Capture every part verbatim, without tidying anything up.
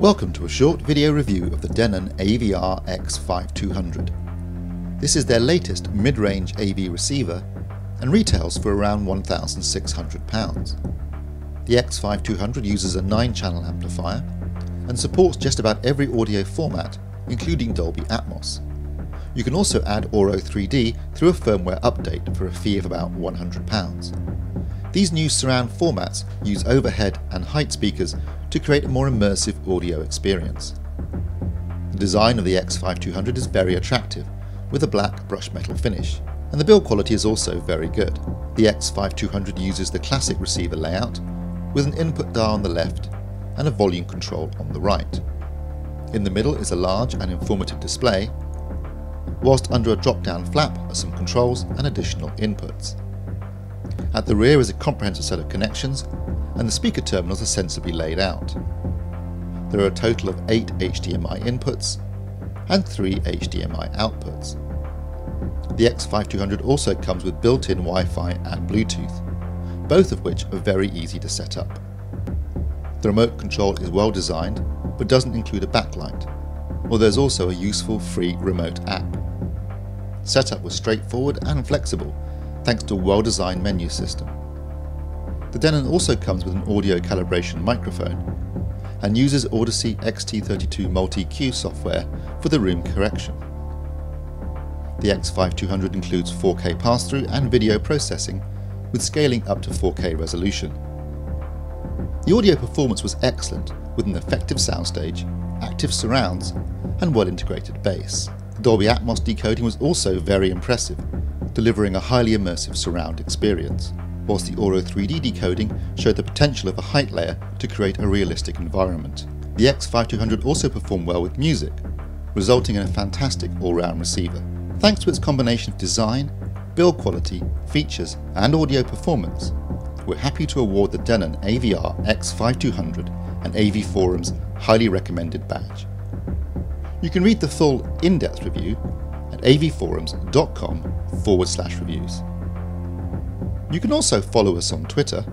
Welcome to a short video review of the Denon A V R X five two hundred. This is their latest mid-range A V receiver and retails for around one thousand six hundred pounds. The X five two hundred uses a nine channel amplifier and supports just about every audio format, including Dolby Atmos. You can also add Auro three D through a firmware update for a fee of about one hundred pounds. These new surround formats use overhead and height speakers to create a more immersive audio experience. The design of the X five two hundred is very attractive, with a black brushed metal finish, and the build quality is also very good. The X five two hundred uses the classic receiver layout, with an input dial on the left and a volume control on the right. In the middle is a large and informative display, whilst under a drop-down flap are some controls and additional inputs. At the rear is a comprehensive set of connections, and the speaker terminals are sensibly laid out. There are a total of eight H D M I inputs and three H D M I outputs. The X five two hundred also comes with built-in Wi-Fi and Bluetooth, both of which are very easy to set up. The remote control is well designed, but doesn't include a backlight, although there's also a useful free remote app. Setup was straightforward and flexible, thanks to a well-designed menu system. The Denon also comes with an audio calibration microphone and uses Audyssey X T thirty-two Multi-Q software for the room correction. The X five two hundred includes four K pass-through and video processing with scaling up to four K resolution. The audio performance was excellent with an effective soundstage, active surrounds and well-integrated bass. The Dolby Atmos decoding was also very impressive, delivering a highly immersive surround experience, whilst the Auro three D decoding showed the potential of a height layer to create a realistic environment. The X five two hundred also performed well with music, resulting in a fantastic all-round receiver. Thanks to its combination of design, build quality, features and audio performance, we're happy to award the Denon A V R X five two hundred an AVForums highly recommended badge. You can read the full in-depth review at avforums.com forward slash reviews. You can also follow us on Twitter.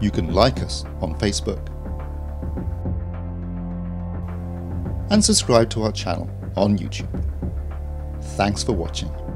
You can like us on Facebook. And subscribe to our channel on YouTube. Thanks for watching.